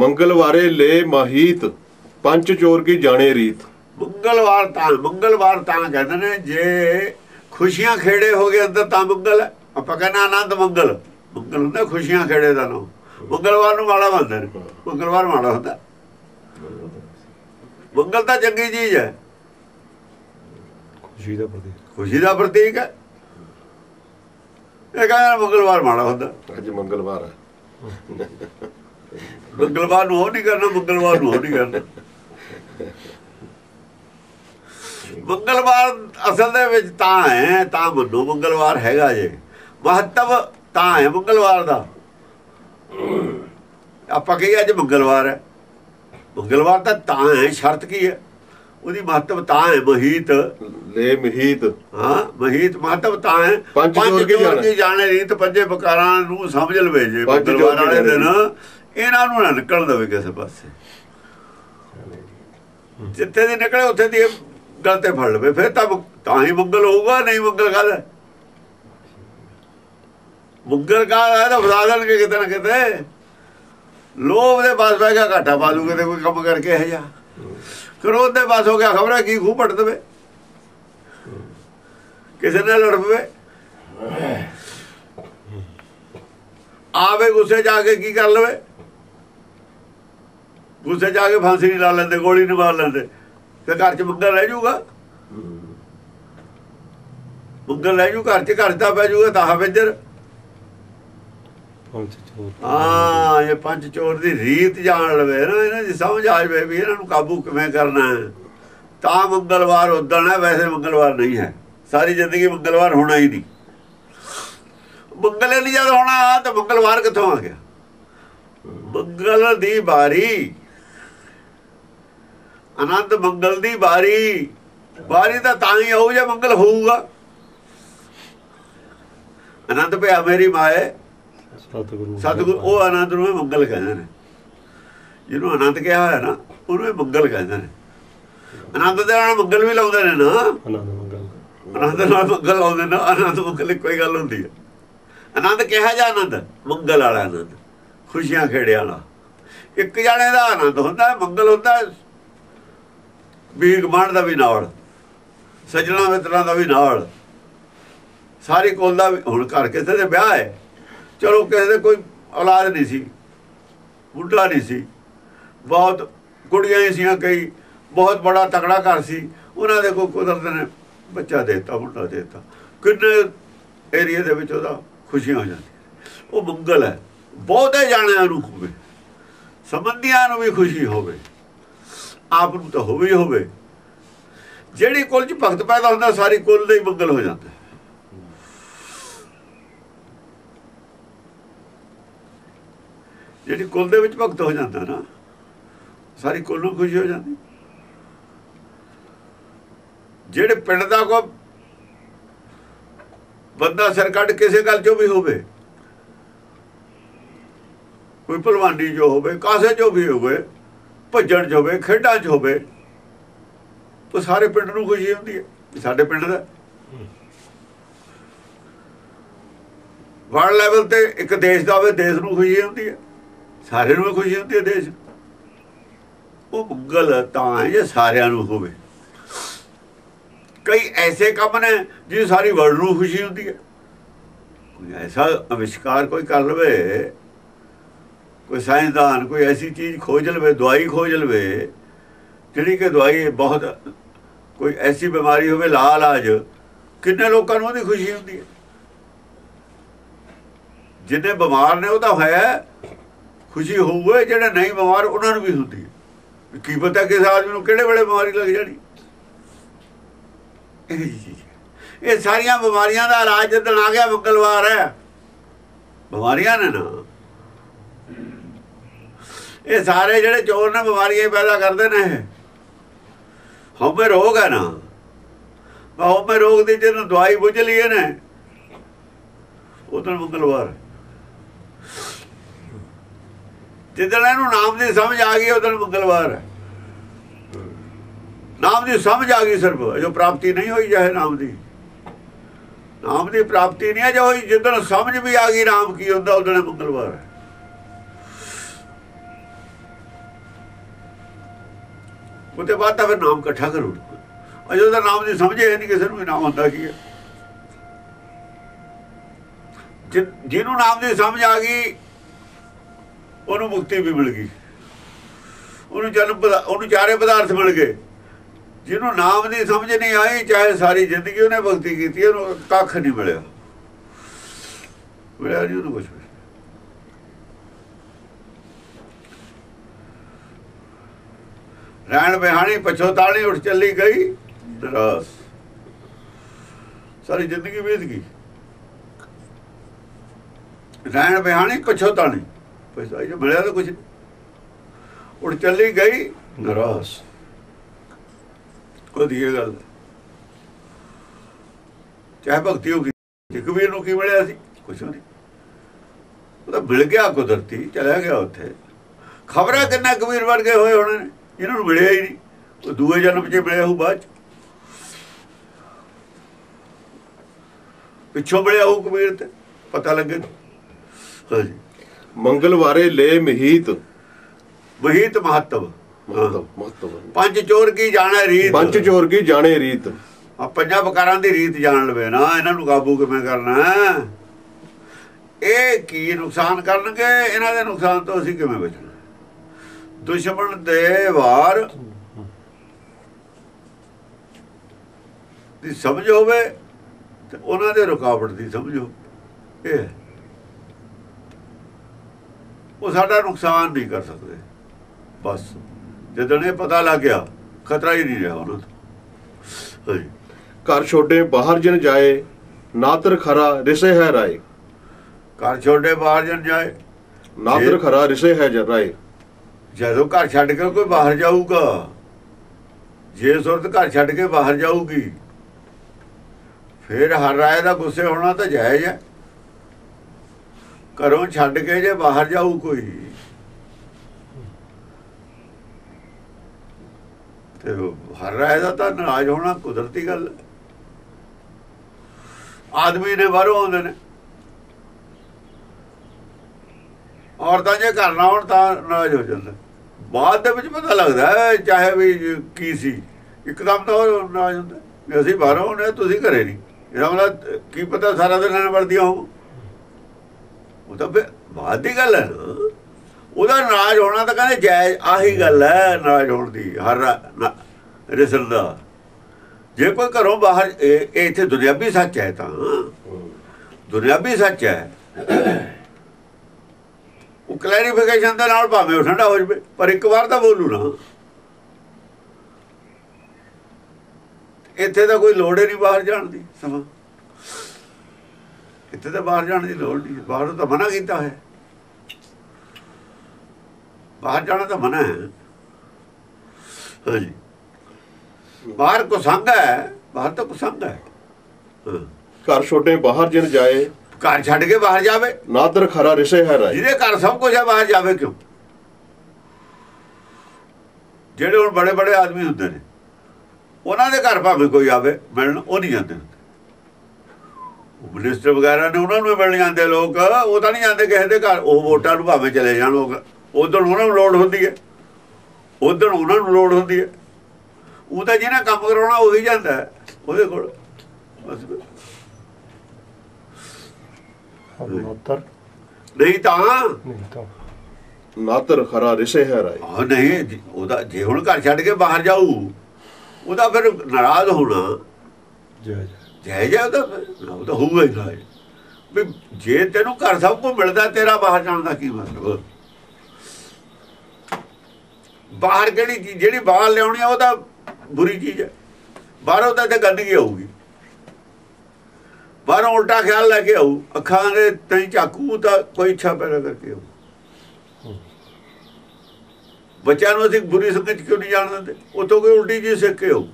मंगलवारे ले माहीत पंच चोर की जाने रीत। मंगलवार कहते ने जे खुशियां खेड़े हो गए अंदर ता मंगल है। ਆਪਾਂ ਕਹਿੰਦੇ ਆਨੰਦ ਮੰਗਲ, ਮੰਗਲ ਹੁੰਦਾ ਖੁਸ਼ੀਆਂ ਖੇੜੇ ਦਾ ਨਾਮ। ਮੰਗਲਵਾਰ ਨੂੰ ਮਾੜਾ ਬੰਦੇ ਨੇ, ਮੰਗਲਵਾਰ ਮਾੜਾ ਹੁੰਦਾ। ਮੰਗਲ ਤਾਂ ਚੰਗੀ ਚੀਜ਼ ਹੈ, ਖੁਸ਼ੀ ਦਾ ਪ੍ਰਤੀਕ, ਖੁਸ਼ੀ ਦਾ ਪ੍ਰਤੀਕ ਹੈ। ਇਹ ਕਹਿੰਦਾ ਮੰਗਲਵਾਰ ਮਾੜਾ ਹੁੰਦਾ। ਅੱਜ ਮੰਗਲਵਾਰ ਹੈ, ਮੰਗਲਵਾਰ ਨੂੰ ਉਹ ਨਹੀਂ ਕਰਨਾ, ਮੰਗਲਵਾਰ ਨੂੰ ਉਹ ਨਹੀਂ ਕਰਨਾ। ਮੰਗਲਵਾਰ ਅਸਲ ਦੇ ਵਿੱਚ ਤਾਂ ਹੈ, ਤਾਂ ਮੰਨੋ ਮੰਗਲਵਾਰ ਹੈਗਾ ਜੇ ਮਹੱਤਵ ਤਾਂ ਹੈ ਮੰਗਲਵਾਰ ਦਾ। ਆਪਾਂ ਕਹੀਏ ਅੱਜ ਮੰਗਲਵਾਰ ਹੈ, ਮੰਗਲਵਾਰ ਦਾ ਤਾਂ ਹੈ। ਸ਼ਰਤ ਕੀ ਹੈ ਉਹਦੀ? ਮਹੱਤਵਤਾ ਹੈ। ਮਹੀਤ ਲੈ ਮਹੀਤ, ਹਾਂ ਮਹੀਤ ਮਹੱਤਵਤਾ ਹੈ। ਪੰਜ ਚੋਰ ਕੀ ਜਾਣੇ ਰੀਤ, ਪੰਜੇ ਬਕਾਰਾਂ ਨੂੰ ਸਮਝ ਲਵੇ ਜੇ ਮੰਗਲਵਾਰ ਵਾਲੇ ਦਿਨ, ਇਹਨਾਂ ਨੂੰ ਨਾ ਨਿਕਲ ਦੇਵੇ ਕਿਸੇ ਪਾਸੇ। ਜਿੱਥੇ ਦੀ ਨਿਕਲੇ ਉੱਥੇ ਦੀ ਗੱਲ ਤੇ ਫੜ ਲਵੇ, ਫਿਰ ਤਾਂ ਹੀ ਮੰਗਲ ਹੋਊਗਾ। ਨਹੀਂ ਮੰਗਲ ਗੱਲ ਹੈ, ਮੁੱਗਲ ਕਾਲ ਤਾਂ ਫਸਾ ਦੇਣਗੇ ਕਿਤੇ ਨਾ ਕਿਤੇ। ਲੋਭ ਦੇ ਪਾਸ ਬਹਿ ਗਿਆ ਘਾਟਾ ਪਾ ਦੂਗੇ ਤੇ ਕੋਈ ਕੰਮ ਕਰਕੇ ਇਹ ਜਾ। ਕ੍ਰੋਧ ਦੇ ਪਾਸ ਹੋ ਗਿਆ ਖਬਰ ਹੈ ਕੀ ਖੂਹ ਪੱਟ ਦੇਵੇ, ਕਿਸੇ ਨਾਲ ਲੜ ਪਵੇ। ਆਵੇ ਗੁੱਸੇ ਜਾ ਕੇ ਕੀ ਕਰ ਲਵੇ, ਗੁੱਸੇ ਜਾ ਕੇ ਫਾਂਸੀ ਲਾ ਲੈਂਦੇ, ਗੋਲੀ ਨਿਵਾਰ ਲੈਂਦੇ, ਤੇ ਘਰ ਚ ਮੰਗਲ ਰਹਿ ਜਾਊਗਾ। ਮੰਗਲ ਰਹਿ ਜੂ ਘਰ ਚ, ਘਰ ਦਾ ਪੈ ਜਾਊਗਾ ਤਾਂ ਵੇਜਰ। ਹਾਂ, ਇਹ ਪੰਜ ਚੋਰ ਦੀ ਰੀਤ ਜਾਣ ਲਵੇ ਨਾ, ਇਹਨਾਂ ਦੀ ਸਮਝ ਆ ਜਾਵੇ ਵੀ ਇਹਨਾਂ ਨੂੰ ਕਾਬੂ ਕਿਵੇਂ ਕਰਨਾ ਹੈ। ਤਾਂ ਮੰਗਲਵਾਰ ਉਦਣ ਹੈ, ਵੈਸੇ ਮੰਗਲਵਾਰ ਨਹੀਂ ਹੈ। ਸਾਰੀ ਜ਼ਿੰਦਗੀ ਮੰਗਲਵਾਰ ਹੋਣਾ ਹੀ ਨਹੀਂ, ਮੰਗਲ ਨਹੀਂ ਜਦ ਹੋਣਾ ਤਾਂ ਮੰਗਲਵਾਰ ਕਿੱਥੋਂ ਆ ਗਿਆ? ਮੰਗਲ ਦੀ ਬਾਰੀ, ਆਨੰਦ ਮੰਗਲ ਦੀ ਬਾਰੀ। ਬਾਰੀ ਤਾਂ ਹੀ ਆਊ ਜੇ ਮੰਗਲ ਹੋਊਗਾ। ਆਨੰਦ ਪਿਆ ਮੇਰੀ ਮਾਏ ਸਤਿਗੁਰੂ, ਉਹ ਆਨੰਦ ਨੂੰ ਮੰਗਲ ਕਹਿੰਦੇ ਨੇ। ਜਿਹਨੂੰ ਆਨੰਦ ਕਿਹਾ ਹੋਇਆ ਨਾ, ਉਹਨੂੰ ਮੰਗਲ ਕਹਿੰਦੇ ਨੇ। ਆਨੰਦ ਦੇ ਨਾਲ ਮੰਗਲ ਵੀ ਲਾਉਂਦੇ ਨੇ ਨਾ, ਆਨੰਦ ਨਾਲ ਮੰਗਲ ਲਾਉਂਦੇ ਨਾ। ਆਨੰਦ ਮੰਗਲ ਕੋਈ ਗੱਲ ਹੁੰਦੀ ਹੈ? ਆਨੰਦ ਕਿਹਾ ਜਾ ਆਨੰਦ, ਮੰਗਲ ਵਾਲਾ ਆਨੰਦ, ਖੁਸ਼ੀਆਂ ਖੇੜਿਆ ਵਾਲਾ। ਇੱਕ ਜਾਣੇ ਦਾ ਆਨੰਦ ਹੁੰਦਾ, ਮੰਗਲ ਹੁੰਦਾ। ਵੀਰ ਮਾਣ ਦਾ ਵੀ ਨਾਲ, ਸੱਜਣਾ ਮਿੱਤਰਾਂ ਦਾ ਵੀ ਨਾਲ, ਸਾਰੀ ਕੋਲ ਦਾ। ਹੁਣ ਘਰ ਕਿਸੇ ਦੇ ਵਿਆਹ ਹੈ, ਚਲੋ ਕਿਸੇ ਦੇ ਕੋਈ ਔਲਾਦ ਨਹੀਂ ਸੀ, ਬੁੱਢਾ ਨਹੀਂ ਸੀ, ਬਹੁਤ ਕੁੜੀਆਂ ਹੀ ਸੀਆਂ ਕਈ, ਬਹੁਤ ਬੜਾ ਤਕੜਾ ਘਰ ਸੀ। ਉਹਨਾਂ ਦੇ ਕੋਈ ਕੁਦਰਤ ਨੇ ਬੱਚਾ ਦੇ ਦਿੱਤਾ, ਬੁੱਢਾ ਦੇ ਦਿੱਤਾ, ਕਿੰਨੇ ਏਰੀਏ ਦੇ ਵਿੱਚ ਉਹਦਾ ਖੁਸ਼ੀਆਂ ਹੋ ਜਾਂਦੀਆਂ। ਉਹ ਮੰਗਲ ਹੈ। ਬਹੁਤੇ ਜਾਣਿਆਂ ਨੂੰ ਹੋਵੇ, ਸੰਬੰਧੀਆਂ ਨੂੰ ਵੀ ਖੁਸ਼ੀ ਹੋਵੇ, ਆਪ ਨੂੰ ਤਾਂ ਹੋਵੇ ਹੀ ਹੋਵੇ। ਜਿਹੜੀ ਕੁੱਲ 'ਚ ਭਗਤ ਪੈਦਾ ਹੁੰਦਾ, ਸਾਰੀ ਕੁੱਲ ਦਾ ਹੀ ਮੰਗਲ ਹੋ ਜਾਂਦਾ। ਜਿਹੜੀ ਕੁੱਲ ਦੇ ਵਿੱਚ ਭਗਤ ਹੋ ਜਾਂਦਾ ਨਾ, ਸਾਰੀ ਕੁੱਲ ਨੂੰ ਖੁਸ਼ੀ ਹੋ ਜਾਂਦੀ। ਜਿਹੜੇ ਪਿੰਡ ਦਾ ਕੋਈ ਬੰਦਾ ਸਿਰ ਕੱਢ ਕਿਸੇ ਗੱਲ 'ਚੋਂ ਵੀ ਹੋਵੇ, ਕੋਈ ਭਲਵਾਨੀ 'ਚੋਂ ਹੋਵੇ, ਕਾਸੇ 'ਚੋਂ ਵੀ ਹੋਵੇ, ਭੱਜਣ 'ਚ ਹੋਵੇ, ਖੇਡਾਂ 'ਚ ਹੋਵੇ, ਉਹ ਸਾਰੇ ਪਿੰਡ ਨੂੰ ਖੁਸ਼ੀ ਹੁੰਦੀ ਹੈ। ਸਾਡੇ ਪਿੰਡ ਦਾ ਵਰਲਡ ਲੈਵਲ ਤੇ ਇੱਕ ਦੇਸ਼ ਦਾ ਹੋਵੇ, ਦੇਸ਼ ਨੂੰ ਖੁਸ਼ੀ ਹੁੰਦੀ ਹੈ, ਸਾਰਿਆਂ ਨੂੰ ਖੁਸ਼ੀ ਹੁੰਦੀ ਹੈ ਦੇਸ਼। ਉਹ ਮੰਗਲ ਤਾਂ ਹੈ ਜੇ ਸਾਰਿਆਂ ਨੂੰ ਹੋਵੇ। ਕਈ ਐਸੇ ਕੰਮ ਨੇ ਜਿਹਦੀ ਸਾਰੀ ਵਰਲਡ ਨੂੰ ਖੁਸ਼ੀ ਹੁੰਦੀ ਹੈ। ਕੋਈ ਐਸਾ ਅਵਿਸ਼ਕਾਰ ਕੋਈ ਕਰ ਲਵੇ, ਕੋਈ ਸਾਇੰਸਦਾਨ ਕੋਈ ਐਸੀ ਚੀਜ਼ ਖੋਜ ਲਵੇ, ਦਵਾਈ ਖੋਜ ਲਵੇ ਜਿਹੜੀ ਕਿ ਦਵਾਈ ਬਹੁਤ, ਕੋਈ ਐਸੀ ਬਿਮਾਰੀ ਹੋਵੇ ਲਾ ਇਲਾਜ, ਕਿੰਨੇ ਲੋਕਾਂ ਨੂੰ ਉਹਦੀ ਖੁਸ਼ੀ ਹੁੰਦੀ ਹੈ। ਜਿਹਨੇ ਬਿਮਾਰ ਨੇ ਉਹਦਾ ਹੈ ਖੁਸ਼ੀ ਹੋਊਗੀ, ਜਿਹੜੇ ਨਹੀਂ ਬਿਮਾਰ ਉਹਨਾਂ ਨੂੰ ਵੀ ਹੁੰਦੀ ਹੈ। ਕੀ ਪਤਾ ਕਿਸ ਆਦਮੀ ਨੂੰ ਕਿਹੜੇ ਵੇਲੇ ਬਿਮਾਰੀ ਲੱਗ ਜਾਣੀ। ਇਹ ਸਾਰੀਆਂ ਬਿਮਾਰੀਆਂ ਦਾ ਇਲਾਜ ਜਿੱਦਣ ਆ ਗਿਆ ਮੰਗਲਵਾਰ ਹੈ। ਬਿਮਾਰੀਆਂ ਨੇ ਨਾ ਇਹ ਸਾਰੇ, ਜਿਹੜੇ ਚੋਰ ਨੇ ਬਿਮਾਰੀਆਂ ਪੈਦਾ ਕਰਦੇ ਨੇ। ਹਉਮੈ ਰੋਗ ਹੈ ਨਾ, ਹਉਮੈ ਰੋਗ ਦੀ ਜਿਹਨੂੰ ਦਵਾਈ ਬੁੱਝ ਲਈਏ ਨੇ, ਉਦੋਂ ਮੰਗਲਵਾਰ। ਜਿੱਦਣ ਇਹਨੂੰ ਨਾਮ ਦੀ ਸਮਝ ਆ ਗਈ ਉਦੋਂ ਮੰਗਲਵਾਰ ਹੈ। ਨਾਮ ਦੀ ਸਮਝ ਆ ਗਈ, ਸਿਰਫ ਜੋ ਪ੍ਰਾਪਤੀ ਨਹੀਂ ਹੋਈ ਜਾਏ ਨਾਮ ਦੀ, ਨਾਮ ਦੀ ਪ੍ਰਾਪਤੀ ਨਹੀਂ ਹੈ ਜੋ ਹੋਈ। ਜਿੱਦਣ ਸਮਝ ਵੀ ਆ ਗਈ ਨਾਮ ਕੀ ਹੁੰਦਾ, ਉਦੋਂ ਮੰਗਲਵਾਰ ਹੈ। ਉਹਦੇ ਬਾਅਦ ਤਾਂ ਫਿਰ ਨਾਮ ਇਕੱਠਾ ਕਰੋ। ਅਜੇ ਉਹਦਾ ਨਾਮ ਨਹੀਂ ਸਮਝਿਆ ਨਹੀਂ ਕਿਸੇ ਨੂੰ ਵੀ ਨਾਮ ਹੁੰਦਾ ਕੀ ਹੈ। ਜਿਹਨੂੰ ਨਾਮ ਦੀ ਸਮਝ ਆ ਗਈ ਉਹਨੂੰ ਮੁਕਤੀ ਵੀ ਮਿਲ ਗਈ, ਉਹਨੂੰ ਜਨਮ, ਉਹਨੂੰ ਚਾਰੇ ਪਦਾਰਥ ਮਿਲ ਗਏ। ਜਿਹਨੂੰ ਨਾਮ ਦੀ ਸਮਝ ਨਹੀਂ ਆਈ ਚਾਹੇ ਸਾਰੀ ਜ਼ਿੰਦਗੀ ਉਹਨੇ ਭਗਤੀ ਕੀਤੀ ਉਹਨੂੰ ਕੱਖ ਨਹੀਂ ਮਿਲਿਆ, ਮਿਲਿਆ ਨਹੀਂ ਉਹਨੂੰ ਕੁਛ। ਰਹਿਣ ਬਿਹਾਣੀ ਪਛੋਤਾਣੀ ਉੱਠ ਚੱਲੀ ਗਈ ਦਰਾਸ, ਸਾਰੀ ਜ਼ਿੰਦਗੀ ਬੀਤ ਗਈ। ਰਹਿਣ ਬਿਹਾਣੀ ਪਛੋਤਾਣੀ, ਪੈਸਾ ਜੋ ਮਿਲਿਆ ਤਾਂ ਕੁਛ ਨਹੀਂ, ਉੱਠ ਚੱਲੀ ਗਈ ਦਰਾਸ। ਉਹਦੀ ਇਹ ਗੱਲ ਚਾਹੇ ਭਗਤੀ ਹੋ ਗਈ, ਕਬੀਰ ਨੂੰ ਕੀ ਮਿਲਿਆ ਸੀ? ਕੁਛ ਨਹੀਂ, ਉਹ ਤਾਂ ਮਿਲ ਗਿਆ ਕੁਦਰਤੀ, ਚਲਿਆ ਗਿਆ ਉੱਥੇ। ਖਬਰਾਂ ਕਿੰਨਾ ਕਬੀਰ ਵਰਗੇ ਹੋਏ ਹੋਣੇ ਨੇ ਇਹਨਾਂ ਨੂੰ ਮਿਲਿਆ ਹੀ ਨਹੀਂ, ਉਹ ਦੂਏ ਜਨਮ 'ਚ ਮਿਲਿਆ ਹੋਊ, ਬਾਅਦ 'ਚ ਪਿੱਛੋਂ ਮਿਲਿਆ ਹੋਊ ਕਬੀਰ ਤੇ ਪਤਾ ਲੱਗੇ। ਹਾਂਜੀ, ਮੰਗਲਵਾਰੇ ਲੈ ਮਹੀਤ, ਮਹੀਤ ਮਹੱਤਵ, ਪੰਜ ਚੋਰ ਕੀ ਜਾਣੇ ਰੀਤ, ਪੰਜ ਚੋਰ ਕੀ ਜਾਣੇ ਰੀਤ। ਆ ਪੰਜਾਂ ਵਕਾਰਾਂ ਦੀ ਰੀਤ ਜਾਣ ਲਵੇ ਨਾ, ਇਹਨਾਂ ਨੂੰ ਕਾਬੂ ਕਿਵੇਂ ਕਰਨਾ, ਇਹ ਕੀ ਨੁਕਸਾਨ ਕਰਨਗੇ, ਇਹਨਾਂ ਦੇ ਨੁਕਸਾਨ ਤੋਂ ਅਸੀਂ ਕਿਵੇਂ ਬਚਣਾ। ਦੁਸ਼ਮਣ ਦੇ ਵਾਰ ਦੀ ਸਮਝ ਹੋਵੇ ਤੇ ਉਹਨਾਂ ਦੇ ਰੁਕਾਵਟ ਦੀ ਸਮਝੋ, ਇਹ ਉਹ ਸਾਡਾ ਨੁਕਸਾਨ ਨਹੀਂ ਕਰ ਸਕਦੇ। ਬਸ ਜਦੋਂ ਇਹ ਪਤਾ ਲੱਗ ਗਿਆ ਖਤਰਾ ਹੀ ਨਹੀਂ ਰਿਹਾ ਉਹਨਾਂ ਤੋਂ। ਘਰ ਛੋਟੇ ਬਾਹਰ ਜਨ ਜਾਏ, ਨਾਤਰ ਖਰਾ ਰਿਸੇ ਹੈ ਰਾਏ। ਘਰ ਛੋਟੇ ਬਾਹਰ ਜਨ ਜਾਏ, ਨਾਤਰ ਖਰਾ ਰਿਸੇ ਹੈ ਰਾਏ। ਜਦੋਂ ਘਰ ਛੱਡ ਕੇ ਕੋਈ ਬਾਹਰ ਜਾਊਗਾ, ਜੇ ਸੁਰਤ ਘਰ ਛੱਡ ਕੇ ਬਾਹਰ ਜਾਊਗੀ, ਫਿਰ ਹਰ ਰਾਏ ਦਾ ਗੁੱਸੇ ਹੋਣਾ ਤਾਂ ਜਾਇਜ਼ ਹੈ। ਘਰੋਂ ਛੱਡ ਕੇ ਜੇ ਬਾਹਰ ਜਾਊ ਕੋਈ ਤੇ ਹਰ ਰਾਏ ਦਾ ਤਾਂ ਨਾਰਾਜ਼ ਹੋਣਾ ਕੁਦਰਤੀ ਗੱਲ। ਆਦਮੀ ਨੇ ਬਾਹਰੋਂ ਆਉਂਦੇ ਨੇ, ਔਰਤਾਂ ਜੇ ਘਰ ਨਾ ਆਉਣ ਤਾਂ ਨਾਰਾਜ਼ ਹੋ ਜਾਂਦਾ, ਬਾਅਦ ਦੇ ਵਿੱਚ ਪਤਾ ਲੱਗਦਾ ਚਾਹੇ ਵੀ ਕੀ ਸੀ, ਇੱਕਦਮ ਤਾਂ ਉਹ ਨਾਰਾਜ਼ ਹੁੰਦਾ ਵੀ ਅਸੀਂ ਬਾਹਰੋਂ ਆਉਂਦੇ ਤੁਸੀਂ ਘਰੇ ਨਹੀਂ। ਇਹਦਾ ਮਤਲਬ ਕੀ ਪਤਾ ਸਾਰਾ ਦਿਨ ਨਾਲ ਵਰਦੀਆਂ ਹੋ, ਉਹ ਤਾਂ ਬਾਅਦ ਦੀ ਗੱਲ ਹੈ ਨਾ। ਉਹਦਾ ਨਾਰਾਜ਼ ਹੋਣਾ ਤਾਂ ਕਹਿੰਦੇ ਜਾਇਜ਼, ਆਹੀ ਗੱਲ ਹੈ ਨਾਰਾਜ਼ ਹੋਣ ਦੀ ਹਰ ਰਿਸਲ ਦਾ। ਜੇ ਕੋਈ ਘਰੋਂ ਬਾਹਰ, ਇਹ ਇੱਥੇ ਦੁਨਿਆਵੀ ਸੱਚ ਹੈ, ਤਾਂ ਦੁਨਿਆਵੀ ਸੱਚ ਹੈ ਉਹ ਕਲੈਰੀਫਿਕੇਸ਼ਨ ਦੇ ਨਾਲ ਭਾਵੇਂ ਉਹ ਠੰਡਾ ਹੋ ਜਾਵੇ, ਪਰ ਇੱਕ ਵਾਰ ਤਾਂ ਬੋਲੂ ਨਾ। ਇੱਥੇ ਤਾਂ ਕੋਈ ਲੋੜ ਹੀ ਨਹੀਂ ਬਾਹਰ ਜਾਣ ਦੀ, ਸਮਾਂ ਇੱਥੇ ਤਾਂ ਬਾਹਰ ਜਾਣ ਦੀ ਲੋੜ ਨਹੀਂ, ਬਾਹਰ ਤਾਂ ਮਨਾ ਕੀਤਾ ਹੈ, ਬਾਹਰ ਜਾਣਾ ਤਾਂ ਮਨਾ ਹੈ। ਹਾਂਜੀ, ਬਾਹਰ ਕੁਸੰਗ ਹੈ, ਬਾਹਰ ਤਾਂ ਕੁਸੰਗ ਹੈ। ਘਰ ਛੋਟੇ ਬਾਹਰ ਜਿਨ ਜਾਏ, ਘਰ ਛੱਡ ਕੇ ਬਾਹਰ ਜਾਵੇ, ਨਾਦਰ ਖਰਾ ਰਿਸ਼ੇ ਹੈ ਰਾਏ। ਜਿਹਦੇ ਘਰ ਸਭ ਕੁਝ ਹੈ ਬਾਹਰ ਜਾਵੇ ਕਿਉਂ? ਜਿਹੜੇ ਹੁਣ ਬੜੇ ਬੜੇ ਆਦਮੀ ਹੁੰਦੇ ਨੇ ਉਹਨਾਂ ਦੇ ਘਰ ਭਾਵੇਂ ਕੋਈ ਆਵੇ ਮਿਲਣ, ਉਹ ਨਹੀਂ ਜਾਂਦੇ। ਮਿਨਿਸਟਰ ਵਗੈਰਾ ਨੇ ਉਹਨਾਂ ਨੂੰ ਮਿਲਣ ਜਾਂਦੇ ਲੋਕ, ਉਹ ਤਾਂ ਨਹੀਂ ਜਾਂਦੇ ਕਿਸੇ ਦੇ ਘਰ। ਉਹ ਵੋਟਾਂ ਨੂੰ ਭਾਵੇਂ ਚਲੇ ਜਾਣ ਲੋਕ, ਉੱਧਰ ਉਹਨਾਂ ਨੂੰ ਲੋੜ ਹੁੰਦੀ ਹੈ, ਉੱਧਰ ਉਹਨਾਂ ਨੂੰ ਲੋੜ ਹੁੰਦੀ ਹੈ। ਉਹ ਤਾਂ ਜਿਹਨੇ ਕੰਮ ਕਰਾਉਣਾ ਉਹੀ ਜਾਂਦਾ ਉਹਦੇ ਕੋਲ। ਨਹੀਂ ਤਾਂ ਨਾਤਰ ਖਰਾ ਰਿਸ਼ੇ ਹੈ ਰਾਏ। ਹਾਂ ਨਹੀਂ, ਉਹਦਾ ਜੇ ਹੁਣ ਘਰ ਛੱਡ ਕੇ ਬਾਹਰ ਜਾਊ ਉਹਦਾ ਫਿਰ ਨਾਰਾਜ਼ ਹੋਣਾ ਜਾਇਜ਼ ਹੈ। ਉਹਦਾ ਹੋਊਗਾ ਹੀ ਨਾਰਾਜ਼ ਵੀ, ਜੇ ਤੈਨੂੰ ਘਰ ਸਭ ਕੁਝ ਮਿਲਦਾ ਤੇਰਾ ਬਾਹਰ ਜਾਣ ਦਾ ਕੀ ਮਤਲਬ? ਬਾਹਰ ਕਿਹੜੀ ਚੀਜ਼ ਜਿਹੜੀ ਬਾਹਰ ਲਿਆਉਣੀ ਆ ਉਹ ਤਾਂ ਬੁਰੀ ਚੀਜ਼ ਹੈ। ਬਾਹਰੋਂ ਤਾਂ ਗੰਦਗੀ ਆਊਗੀ, ਬਾਹਰੋਂ ਉਲਟਾ ਖਿਆਲ ਲੈ ਕੇ ਆਊ, ਅੱਖਾਂ ਦੇ ਤਈ ਚਾਕੂ ਤਾਂ ਕੋਈ ਇੱਛਾ ਪੈਦਾ ਕਰਕੇ ਆਊ। ਬੱਚਿਆਂ ਨੂੰ ਅਸੀਂ ਬੁਰੀ ਸੰਗਤ ਕਿਉਂ ਨਹੀਂ ਜਾਣ ਦਿੰਦੇ? ਉੱਥੋਂ ਕੋਈ ਉਲਟੀ ਚੀਜ਼ ਸਿੱਖ ਕੇ ਆਊ,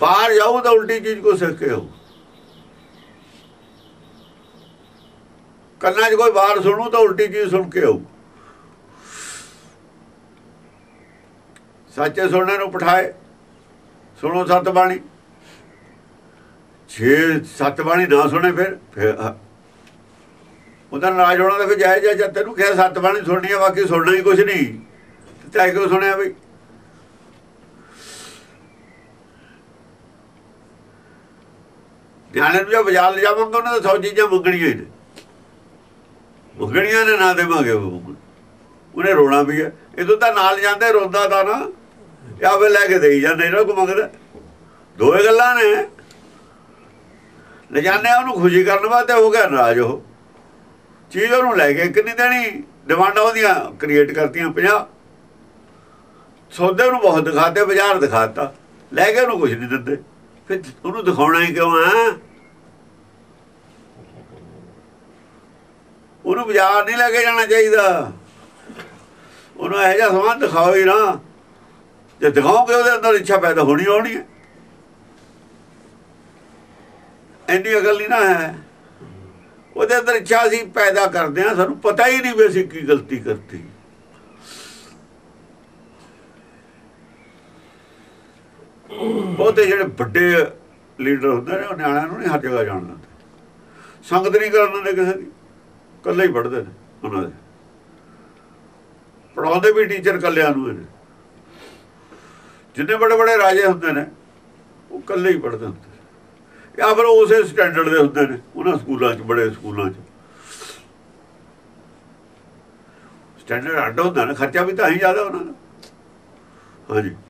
ਬਾਹਰ ਜਾਊ ਤਾਂ ਉਲਟੀ ਚੀਜ਼ ਕੋ ਸਿੱਖ ਕੇ ਆਊ। ਕੰਨਾਂ 'ਚ ਕੋਈ ਬਾਹਰ ਸੁਣੂ ਤਾਂ ਉਲਟੀ ਚੀਜ਼ ਸੁਣ ਕੇ ਆਊ। ਸੱਚੇ ਸੁਣਨ ਨੂੰ ਪਠਾਏ, ਸੁਣੋ ਸੱਤ ਬਾਣੀ। ਜੇ ਸੱਤ ਬਾਣੀ ਨਾ ਸੁਣੇ ਫਿਰ ਉਹਦਾ ਨਾਰਾਜ਼ ਹੋਣਾ ਤਾਂ ਫਿਰ ਜਾਇਜ਼ ਹੈ। ਜਦ ਤੈਨੂੰ ਕਿਹਾ ਸੱਤ ਬਾਣੀ ਸੁਣਨੀ ਹੈ, ਬਾਕੀ ਸੁਣਨਾ ਹੀ ਕੁਛ ਨਹੀਂ, तै क्यों सुनया बी। न्याणे जो बाजार ले जावांगे उन्होंने तो 100 चीज़ा मंगणिया ही ने, मंगणिया ने ना देवे उन्हें रोना भी है। इतों तो नाल जाते रोंदा था ना या फिर लैके दे जाते इन्होंने को मंगता दो गल्लां ने ले जाने उन्होंने खुशी करने वास्ते हो गया नाराज। वो चीज़ उन्होंने लैके एक नहीं देनी डिमांडा उहदियां क्रिएट करती 50 सौदे उन्होंने बहुत दिखाते बाजार दिखाता लैके उन्होंने कुछ नहीं दिंदे फिर उन्होंने दिखाना ही क्यों है। उन्होंने बाजार नहीं लैके जाना चाहिए। उन्होंने यह जहा समान दिखाओ ही ना जो दिखाओगे वो अंदर इच्छा पैदा होनी होनी है। इन्नी अकल नहीं ना है वो अंदर इच्छा असी पैदा करते हैं सानू पता ही नहीं भी असी की गलती करती। बहुते जिहड़े बड़े लीडर होंदे ने न्याणिआं नूं नहीं हर जगह जाण दिंदे संगत नहीं करन दिंदे किसे दी कल्ले ही पढ़दे ने। उन्हां दे पढ़ाउंदे भी टीचर कल्लिआं नूं ने। जिन्ने बड़े बड़े राजे होंदे ने वो कल्ले ही पढ़दे हुंदे या फिर उस स्टैंडर्ड के होंगे ने उन्होंने स्कूलों बड़े स्कूलों स्टैंडर्ड अड्ड होता ना खर्चा भी तो ही ज़्यादा होना। हाँ जी।